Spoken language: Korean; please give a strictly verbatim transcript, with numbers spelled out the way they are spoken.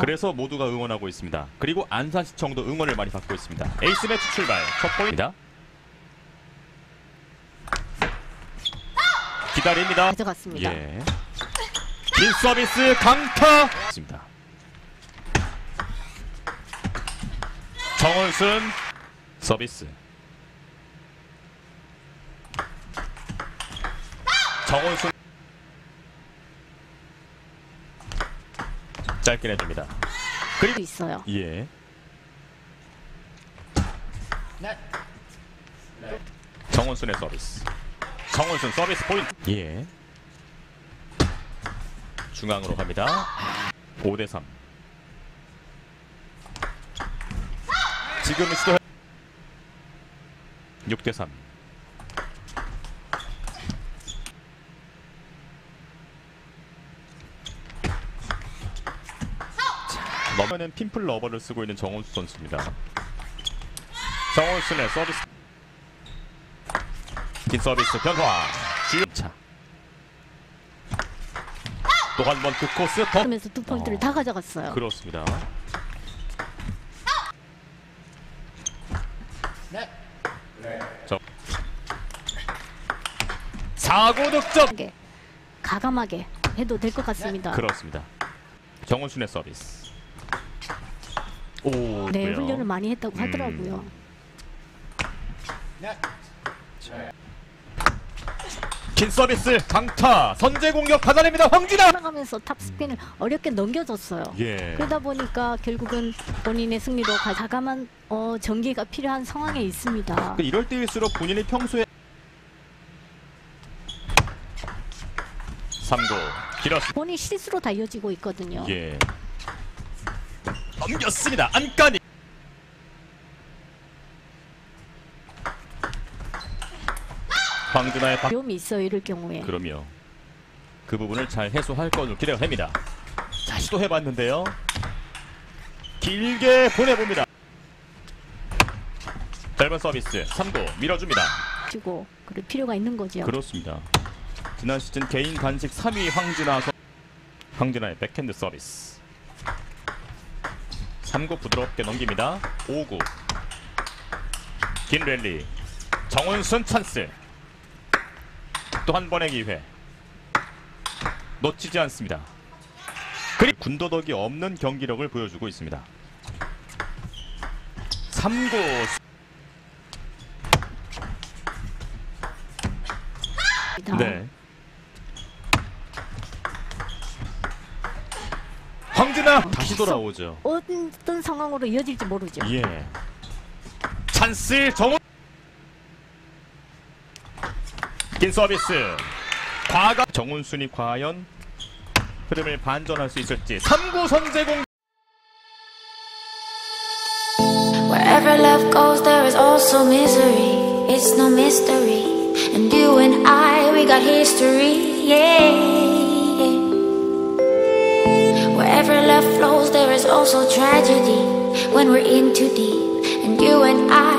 그래서 모두가 응원하고 있습니다. 그리고 안산시청도 응원을 많이 받고 있습니다. 에이스 매치 출발 첫 포인트입니다. 기다립니다. 가져갔습니다. 예. 긴 서비스 강타. 정은순 서비스. 정은순. 짧게 내줍니다. 그리고 있어요. 예. 네. 네. 정은순의 서비스. 정은순 서비스 포인트. 예. 중앙으로 갑니다. 오 대 삼. 지금 시도. 육 대 삼. 러버는 핀풀 러버를 쓰고 있는 정은순 선수입니다. 정은순의 서비스. 긴 서비스 변화. 주차. 또 한 번 그 코스 더. 하면서 두 포인트를 어. 다 가져갔어요. 그렇습니다. 네. 네. 사 구 득점. 가감하게 해도 될 것 같습니다. 네. 그렇습니다. 정은순의 서비스. 오, 네, 그래요? 훈련을 많이 했다고 음. 하더라고요. 긴 서비스 강타 선제 공격 받아냅니다. 황진아 하면서 탑스핀을 어렵게 넘겨줬어요. 예. 그러다 보니까 결국은 본인의 승리로 과감한 어, 전개가 필요한 상황에 있습니다. 그러니까 이럴 때일수록 본인이 평소에 삼 구 길었습니다. 본인 실수로 다 이어지고 있거든요. 예. 넘겼습니다. 안까니 황진아의 방... 위험이 있어 이럴 경우에. 그럼요. 그 부분을 잘 해소할 것을 기대합니다. 자, 시도해봤는데요. 길게 보내봅니다. 짧은 서비스 삼 구 밀어줍니다. 주고 그럴 필요가 있는 거죠. 그렇습니다. 지난 시즌 개인 단식 삼 위 황진아 선... 황진아의 백핸드 서비스. 삼 구 부드럽게 넘깁니다. 오 구 긴 랠리. 정은순 찬스. 또 한 번의 기회 놓치지 않습니다. 그리고 군더더기 없는 경기력을 보여주고 있습니다. 삼 구 네. 황진아 다시 돌아오죠. 어떤 상황으로 이어질지 모르죠. 예. 찬스 정은 긴 서비스. 과감 정은순이 과연 흐름을 반전할 수 있을지. 삼 구 선제공. Wherever love goes there is also misery. It's no mystery. And you and I we got history. Yeah. Wherever love flows, there is also tragedy when we're in too deep, and you and I.